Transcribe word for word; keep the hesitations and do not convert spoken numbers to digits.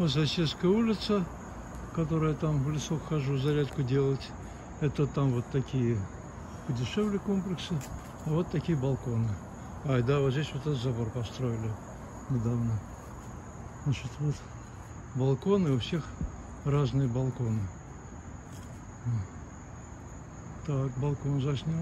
Вот Сосиская улица, которая там в лесу хожу зарядку делать. Это там вот такие подешевле комплексы, а вот такие балконы. А, да, вот здесь вот этот забор построили недавно. Значит, вот балконы, у всех разные балконы. Так, балкон заснял.